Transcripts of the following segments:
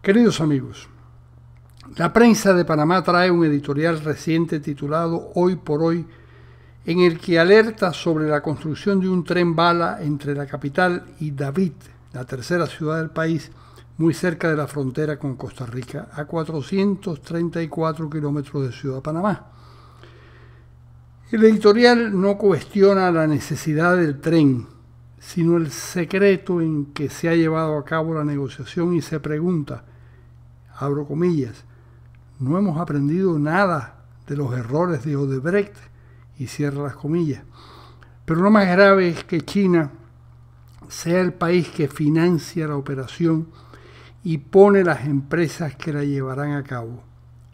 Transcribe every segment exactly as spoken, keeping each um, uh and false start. Queridos amigos, la prensa de Panamá trae un editorial reciente titulado Hoy por Hoy, en el que alerta sobre la construcción de un tren bala entre la capital y David, la tercera ciudad del país, muy cerca de la frontera con Costa Rica, a cuatrocientos treinta y cuatro kilómetros de Ciudad Panamá. El editorial no cuestiona la necesidad del tren, sino el secreto en que se ha llevado a cabo la negociación y se pregunta, abro comillas, ¿no hemos aprendido nada de los errores de Odebrecht? Y cierra las comillas. Pero lo más grave es que China sea el país que financia la operación y pone las empresas que la llevarán a cabo.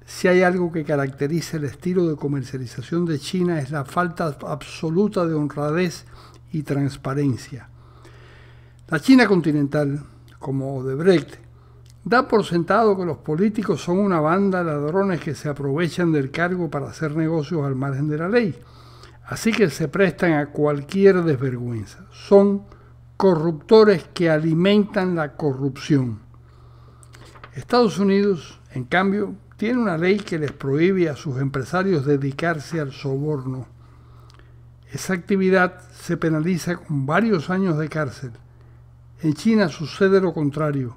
Si hay algo que caracteriza el estilo de comercialización de China es la falta absoluta de honradez y transparencia. La China continental, como Odebrecht, da por sentado que los políticos son una banda de ladrones que se aprovechan del cargo para hacer negocios al margen de la ley. Así que se prestan a cualquier desvergüenza. Son corruptores que alimentan la corrupción. Estados Unidos, en cambio, tiene una ley que les prohíbe a sus empresarios dedicarse al soborno. Esa actividad se penaliza con varios años de cárcel. En China sucede lo contrario.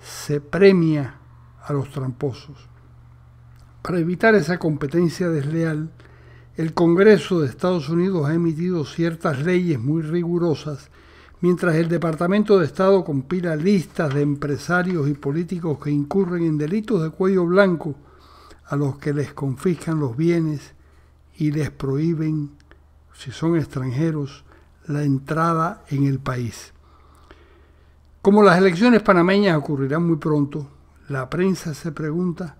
Se premia a los tramposos. Para evitar esa competencia desleal, el Congreso de Estados Unidos ha emitido ciertas leyes muy rigurosas, mientras el Departamento de Estado compila listas de empresarios y políticos que incurren en delitos de cuello blanco, a los que les confiscan los bienes y les prohíben, si son extranjeros, la entrada en el país. Como las elecciones panameñas ocurrirán muy pronto, la prensa se pregunta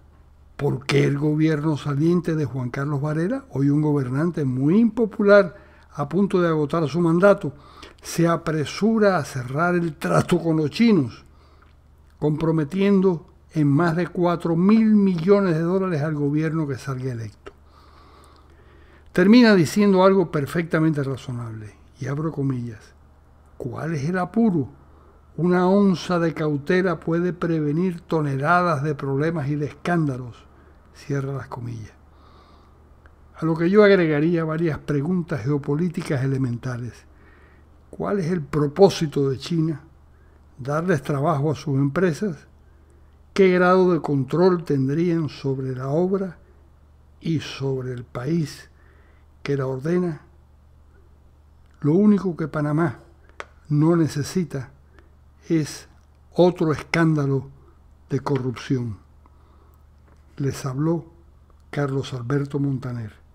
¿por qué el gobierno saliente de Juan Carlos Varela, hoy un gobernante muy impopular a punto de agotar su mandato, se apresura a cerrar el trato con los chinos, comprometiendo en más de cuatro mil millones de dólares al gobierno que salga electo? Termina diciendo algo perfectamente razonable, y abro comillas, ¿cuál es el apuro? Una onza de cautela puede prevenir toneladas de problemas y de escándalos. Cierra las comillas. A lo que yo agregaría varias preguntas geopolíticas elementales. ¿Cuál es el propósito de China? ¿Darles trabajo a sus empresas? ¿Qué grado de control tendrían sobre la obra y sobre el país que la ordena? Lo único que Panamá no necesita es otro escándalo de corrupción. Les habló Carlos Alberto Montaner.